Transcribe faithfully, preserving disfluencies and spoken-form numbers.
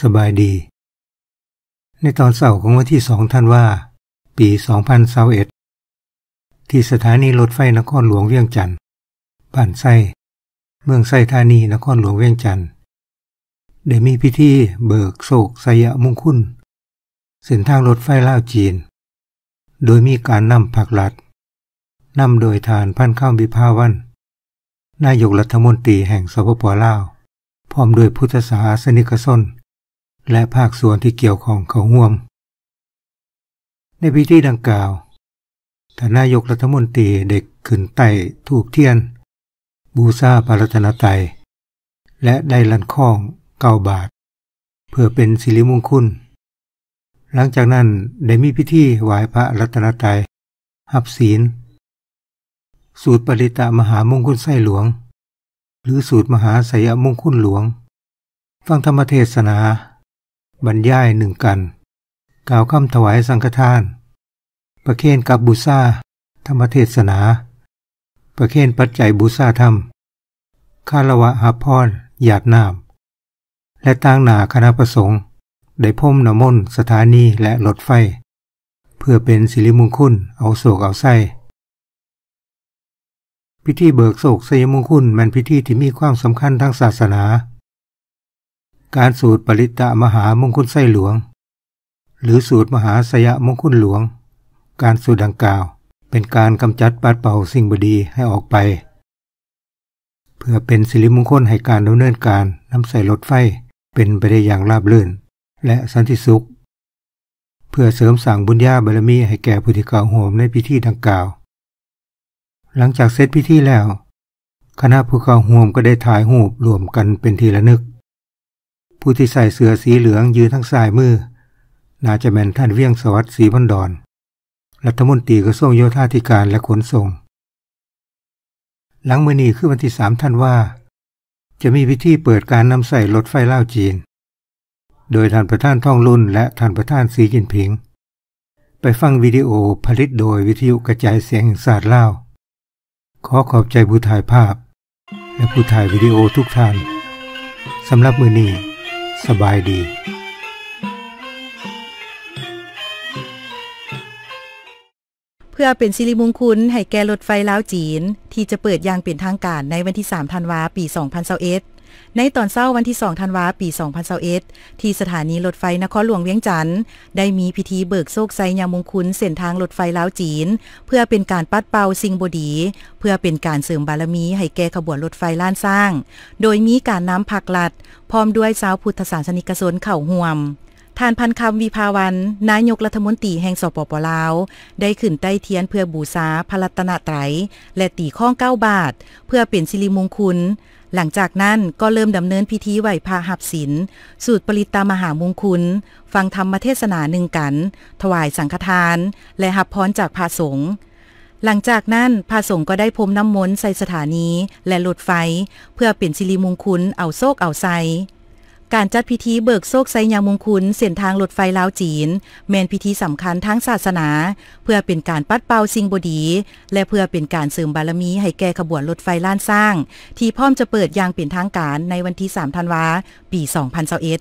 สบายดีในตอนเสาร์ของวันที่สองธันวาปีสองพันยี่สิบเอ็ดที่สถานีรถไฟนครหลวงเวียงจันทร์บ้านไส้เมืองไส้ธานีนครหลวงเวียงจันทร์ได้มีพิธีเบิกโศกไสยมงคลเส้นทางรถไฟลาวจีนโดยมีการนำผักหลัดนำโดยฐานพันข้ามวิภาวันนายกรัฐมนตรีแห่งสปป.ลาวพร้อมด้วยพุทธศาสนิกชนและภาคส่วนที่เกี่ยวของเขาห่วมในพิธีดังกล่าวฐานนายกรัฐมนตรีเด็กขึ้นไต่ถูกเทียนบูชาพระรัตนตรัยและได้ลั่นข้องเก้าบาทเพื่อเป็นสิริมงคลหลังจากนั้นได้มีพิธีไหว้พระรัตนตรัยหับศีลสูตรปริตมหามงคลไส้หลวงหรือสูตรมหาไสยมงคลหลวงฟังธรรมเทศนาบรรยายหนึ่งกันกล่าวคำถวายสังฆทานประเคนกับบูชาธรรมเทศนาประเคนปัจจัยบูชาธรรมคารวะหาพรหยาดน้ำและต่างหน้าคณะประสงค์ได้พรมน้ำมนต์สถานีและรถไฟเพื่อเป็นสิริมงคลเอาโศกเอาไส้พิธีเบิกโศกไสยมงคลเป็นพิธีที่มีความสำคัญทางศาสนาการสูตรปริตมหามงคลไส้หลวงหรือสูตรมหาไสยมงคลหลวงการสูตรดังกล่าวเป็นการกำจัดปัดเป่าสิ่งบดีให้ออกไปเพื่อเป็นสิริมงคลให้การดำเนินการนำใส่รถไฟเป็นไปได้อย่างราบรื่นและสันติสุขเพื่อเสริมสร้างบุญญาบารมีให้แก่ผู้ที่เข้าร่วมในพิธีดังกล่าวหลังจากเสร็จพิธีแล้วคณะผู้เข้าร่วมก็ได้ถ่ายรูปรวมกันเป็นที่ระลึกผู้ที่ใส่เสื้อสีเหลืองยืนทั้งซ้ายมือน่าจะเป็นท่านเวียงสวัสดิ์ศรีพันดอนรัฐมนตรีกระทรวงโยธาธิการและขนส่งหลังมื้อนี้คือวันที่สามธันวาจะมีพิธีเปิดการนำใส่รถไฟลาวจีนโดยท่านประธานท่องรุ่นและท่านประธานสีจินผิงไปฟังวิดีโอผลิตโดยวิทยุกระจายเสียงแห่งชาติลาวขอขอบใจผู้ถ่ายภาพและผู้ถ่ายวิดีโอทุกท่านสำหรับมื้อนี้สบายดีเพื่อเป็นสิริมงคลให้แก่รถไฟลาวจีนที่จะเปิดอย่างเป็นทางการในวันที่สามธันวาคมปีสองพันยี่สิบเอ็ดในตอนเช้าวันที่สองธันวาคมปีสองพันยี่สิบเอ็ดที่สถานีรถไฟนครหลวงเวียงจันทน์ได้มีพิธีเบิกโศกไสยมงคลเส้นทางรถไฟลาวจีนเพื่อเป็นการปัดเป่าสิ่งบ่ดีเพื่อเป็นการเสริมบารมีให้แก่ขบวนรถไฟล้านสร้างโดยมีการนำผักหลัดพร้อมด้วยชาวพุทธศาสนิกชนเข้าร่วมท่านพันคำวิภาวันนายกรัฐมนตรีแห่งสปป.ลาวได้ขึ้นใต้เทียนเพื่อบูชาพระรัตนตรัยและตีข้องเก้าบาทเพื่อเป็นสิริมงคลหลังจากนั้นก็เริ่มดำเนินพิธีไหว้พระหับศีลสูตรปริตมหามงคลฟังธรรมเทศนาหนึ่งกันถวายสังฆทานและหับพรจากพระสงฆ์หลังจากนั้นพระสงฆ์ก็ได้พรมน้ำมนต์ใส่สถานีและรถไฟเพื่อเป็นสิริมงคลเอาโศกเอาไสการจัดพิธีเบิกโศกไสยมงคลเส้นทางรถไฟลาวจีนแม่นพิธีสำคัญทางศาสนาเพื่อเป็นการปัดเป่าสิ่งบ่ดีและเพื่อเป็นการเสริมบารมีให้แก่ขบวนรถไฟล้านสร้างที่พร้อมจะเปิดอย่างเป็นทางการในวันที่สามธันวาคมปีสองพันยี่สิบเอ็ด